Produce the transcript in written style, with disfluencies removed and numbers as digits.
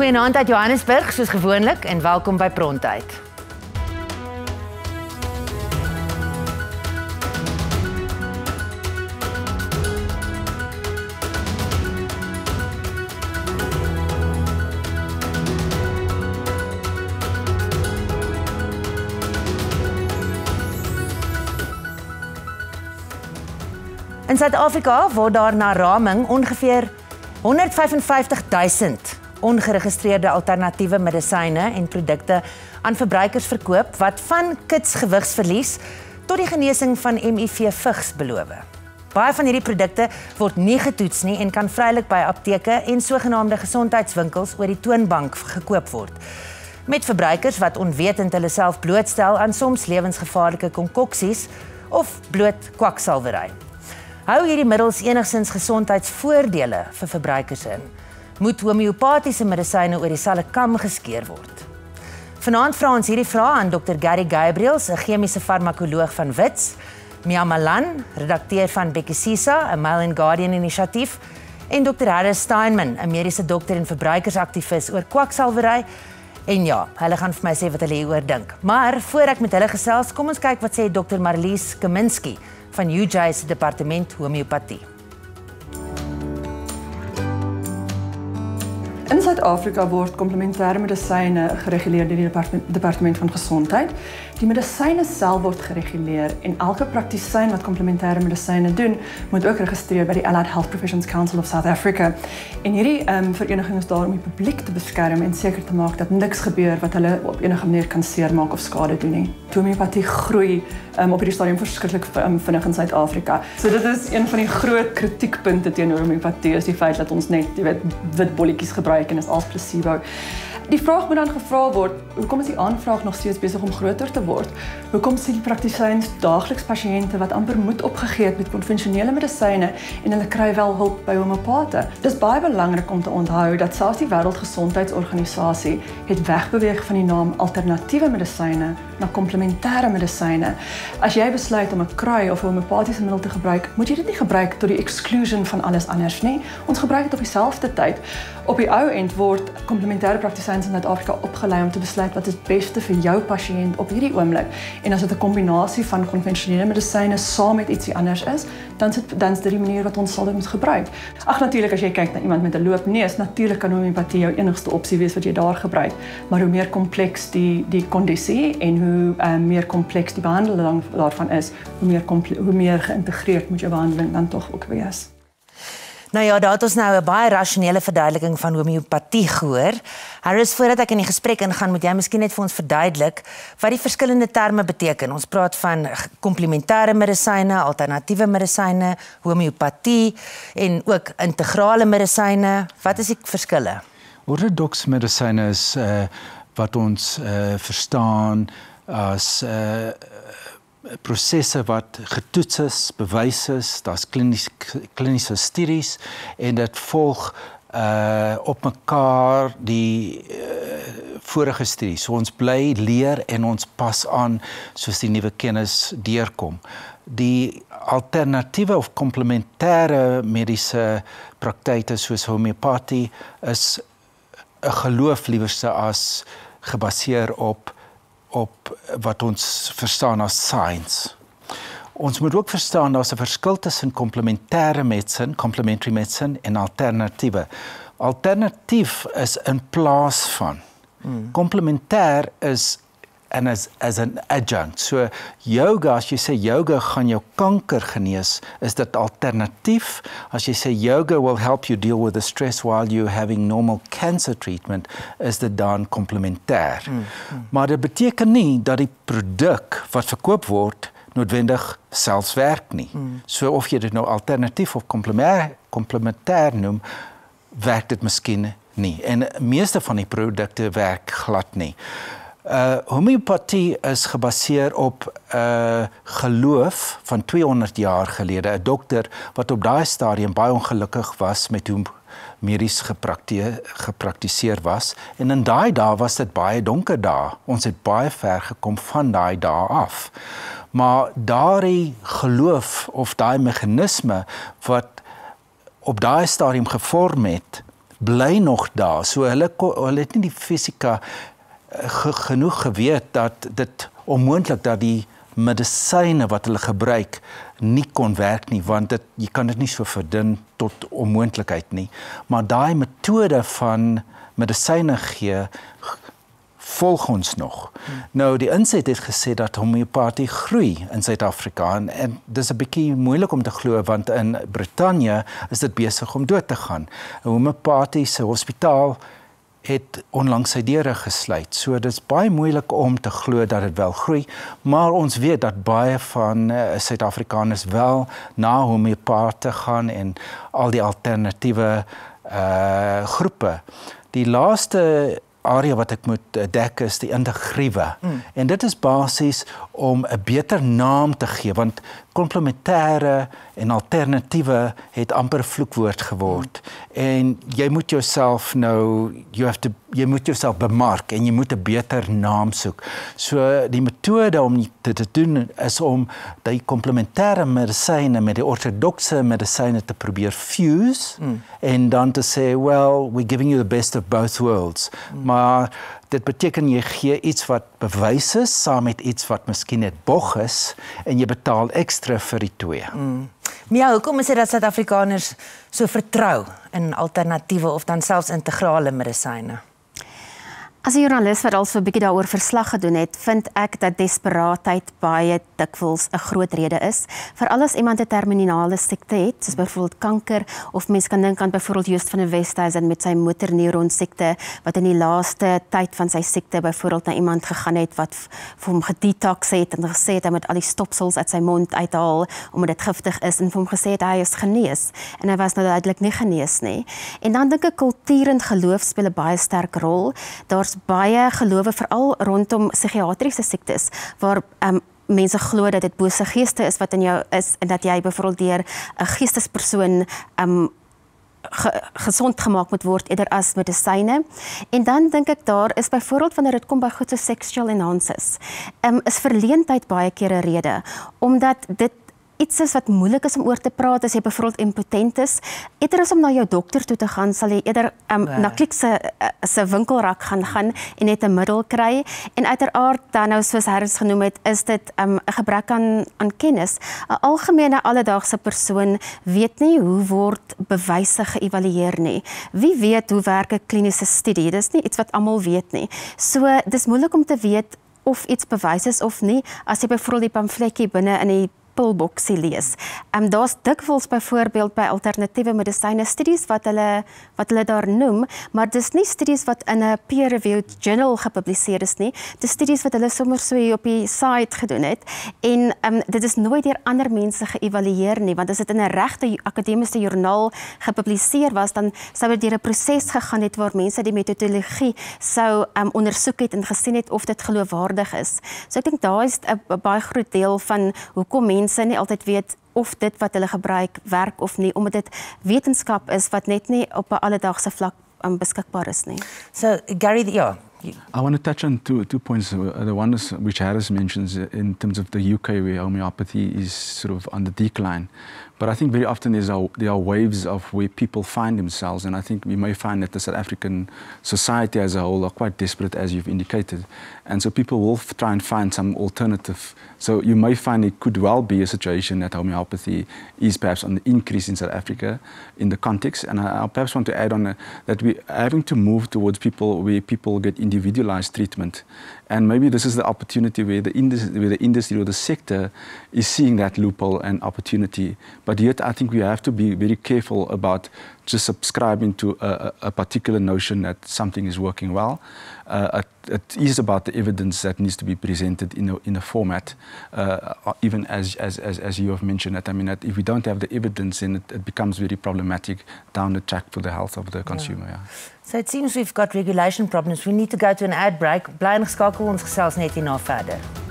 Goeienaand uit Johannesburg, soos gewoonlik, en welkom by Pronteid. In Suid-Afrika word daar na raming ongeveer 155.000 ongeregistreerde alternatiewe medisyne en produkte aan verbruikers verkoop wat van kitsgewigsverlies tot die genesing van HIV/AIDS beloof. Baie van hierdie produkte word nie getoets nie en kan vrylik by apteke en sogenaamde gesondheidswinkels oor die toonbank gekoop word, met verbruikers wat onwetend hulle self blootstel aan soms lewensgevaarlike konkoksies of bloot kwaksalwery. Hou hierdie middels enigszins gesondheidsvoordele vir verbruikers in? Moet homeopathiese medisyne oor dieselfde kam geskeer word? Vanaand vra ons hierdie vraag aan Dr. Gary Gabriels, 'n chemiese farmakoloog van WITS, Mia Malan, redakteur van Bhekisisa, 'n Mail and Guardian inisiatief, en Dr. Harris Steinman, 'n mediese dokter en verbruikersaktivis oor kwaksalwery. En ja, hulle gaan vir my sê wat hulle hieroor dink. Maar voor ek met hulle gesels, kom ons kyk wat sê Dr. Marlies Kaminski van UJ se departement homeopatie. In Suid-Afrika word komplementêre medisyne gereguleer deur die departement van gesondheid. Die medisyne self word gereguleer en elke praktisyn wat komplementêre medisyne doen, moet ook geregistreer by die Allied Health Professions Council of South Africa. En hierdie vereniging is daar om die publiek te beskerm en seker te maak dat niks gebeur wat hulle op enige manier kan seermaak of skade doen nie. Homeopatie groei op hierdie stadium verskriklik vinnig in Suid-Afrika. So dit is een van die groot kritiekpunte teenoor homeopatie, is die feit dat ons net, jy weet, wit bolletjies gebruik en is als placebo. Die vraag moet dan gevra word, hoekom is die aanvraag nog steeds besig om groter te word? Hoekom sien die praktisyns daagliks pasiënte wat amper moed opgegee het met konvensionele medisyne en hulle kry wel hulp by homeopate? Dis baie belangrik om te onthou dat selfs die Wereldgezondheidsorganisasie het wegbeweeg van die naam alternatiewe medisyne na komplementêre medisyne. As jy besluit om 'n krui of 'n homeopatiese middel te gebruik, moet jy dit nie gebruik tot die exclusion van alles anders nie. Ons gebruik dit op dieselfde tyd. Op die ou end word komplementêre praktisyne in Suid-Afrika opgelei om te besluit wat is het beste vir jou pasiënt op hierdie oomblik. En as dit 'n kombinasie van konvensionele medisyne saam met ietsie anders is, dan is dit die manier wat ons sal dit moet gebruik. Ag natuurlik, as jy kyk na iemand met 'n loopneus, natuurlik kan homeopatie jou enigste opsie wees wat jy daar gebruik. Maar hoe meer kompleks die kondisie en hoe meer kompleks die behandeling daarvan is, hoe meer geïntegreerd moet jou behandeling dan toch ook wees. Nou ja, daar het ons nou 'n baie rasionele verduideliking van homeopatie gehoor. Harris, voordat ek in die gesprek ingaan, moet jy miskien net vir ons verduidelik wat die verskillende terme beteken. Ons praat van komplementêre medisyne, alternatiewe medisyne, homeopatie en ook integrale medisyne. Wat is die verskille? Orthodox medisyne is wat ons verstaan as prosesse wat getoets is, bewys is, daar's kliniese studies en dit volg op mekaar die vorige studies. So ons bly leer en ons pas aan soos die nuwe kennis deurkom. Die alternatiewe of komplementêre mediese praktyke soos homeopatie is 'n geloof liewerste as gebaseer op wat ons verstaan as science. Ons moet ook verstaan daar's 'n verskil tussen komplementêre medisyn, complementary medicine en alternatiewe. Alternatief is in plaas van. Komplementêr is en as 'n adjunct. So yoga, as jy sê yoga gaan jou kanker genees, is dit alternatief. As jy sê yoga will help you deal with the stress while you're having normal cancer treatment, is dit dan komplementêr. Maar dit beteken nie dat die produk wat verkoop word noodwendig selfs werk nie. So of jy dit nou alternatief of komplementêr noem, werk dit miskien nie. En meeste van die produkte werk glad nie. Homeopatie is gebaseer op geloof van 200 jaar gelede. 'n dokter wat op daai stadium baie ongelukkig was met hoe medies gepraktiseer was. En in daai dae was dit baie donker dae. Ons het baie ver gekom van daai dae af. Maar daai geloof of daai meganisme wat op daai stadium gevorm het, bly nog daar. So hulle het nie die fisika genoeg geweet dat dit onmoontlik dat die medisyne wat hulle gebruik nie kon werk nie, want dit, jy kan dit nie so verdun tot onmoontlikheid nie. Maar daai metode van medisyne gee volg ons nog. Nou, die inset het gesê dat homeopatie groei in Suid-Afrika en dit is 'n bietjie moeilik om te glo, want in Brittanje is dit besig om dood te gaan. 'n Homeopatiese hospitaal het onlangs sy deure gesluit. So dit is baie moeilik om te glo dat dit wel groei, maar ons weet dat baie van Suid-Afrikaners wel na homeopate gaan en al die alternatiewe groepe. Die laaste area wat ek moet dek is die integriewe. En dit is basis om 'n beter naam te gee, want komplementêre en alternatiewe het amper vloekwoord geword. En jy moet jouself nou, jy moet jouself bemark en jy moet 'n beter naam soek. So die metode om dit te doen is om die komplementêre medisyne met die ortodokse medisyne te probeer fuse en dan te sê, well, we're giving you the best of both worlds. Maar dit beteken jy gee iets wat bewys is saam met iets wat miskien net bog is en jy betaal ekstra vir die twee. Mia, hoekom is dit dat Suid-Afrikaners so vertrou in alternatiewe of dan selfs integrale medisyne? As 'n joernalis wat al so 'n bietjie daaroor verslag gedoen het, vind ek dat desperaatheid baie dikwels 'n groot rede is. Veral as iemand 'n terminale siekte het, soos byvoorbeeld kanker, of mense kan dink aan byvoorbeeld Joost van der Westhuizen met sy motorneuron siekte, wat in die laaste tyd van sy siekte byvoorbeeld na iemand gegaan het wat vir hom gedetox het en gesê het hy moet al die stopsels uit sy mond uithaal omdat dit giftig is en vir hom gesê het hy is genees en hy was nou duidelik nie genees nie. En dan dink ek kultuur en geloof speel 'n baie sterk rol. Daar baie gelowe, veral rondom psigiatriese siektes, waar mense glo dat dit bose geeste is wat in jou is en dat jy byvoorbeeld deur 'n geestespersoon gesond gemaak moet word eerder as medisyne. En dan dink ek daar is byvoorbeeld wanneer dit kom by goed so sexual enhancers, is verleentheid baie keer 'n rede, omdat dit iets is wat moeilik is om oor te praat, as jy bijvoorbeeld impotent is. Eerder as om na jou dokter toe te gaan, sal jy eerder na Kliek se winkelrak gaan en net 'n middel kry. En uiteraard, dan nou soos Harris genoem het, is dit 'n gebrek aan kennis. 'n Algemene alledaagse persoon weet nie hoe word bewyse geëvalueer nie. Wie weet hoe werk 'n kliniese studie? Dis nie iets wat almal weet nie. So dis moeilik om te weet of iets bewys is of nie, as jy byvoorbeeld die pamfletjie binne in die pilboksie lees. Daar's dikwels byvoorbeeld by alternatiewe medisyne studies wat hulle daar noem, maar dis nie studies wat in 'n peer-reviewed journal gepubliseer is nie. Dis studies wat hulle sommer so hier op die site gedoen het en dit is nooit deur ander mense geëvalueer nie, want as dit in 'n regte akademiese joernaal gepubliseer was, dan sou dit deur 'n proses gegaan het waar mense die metodologie sou ondersoek het en gesien het of dit geloofwaardig is. So ek dink daar is 'n baie groot deel van hoekom mense nie altyd weet of dit wat hulle gebruik werk of nie, omdat dit wetenskap is wat net nie op 'n alledaagse vlak beskikbaar is nie. So Gary, yeah. I want to touch on two points. The one is which Harris mentions in terms of the UK, where homeopathy is sort of on the decline. But I think very often there are waves of where people find themselves, and I think we may find that the South African society as a whole are quite desperate, as you've indicated. And so people will try and find some alternative. So you may find it could well be a situation that homeopathy is perhaps on the increase in South Africa in the context. And I perhaps want to add on that we're having to move towards people where people get individualized treatment. And maybe this is the opportunity where the industry or the sector is seeing that loophole and opportunity. But yet, I think we have to be very careful about just subscribing to a particular notion that something is working well. It is about the evidence that needs to be presented in a format. Even as you have mentioned, that I mean, that if we don't have the evidence, then it becomes very problematic down the track for the health of the consumer. Yeah. So it seems we've got regulation problems. We need to go to an ad break. Bly ingeskakel, ons gesels net hierna verder.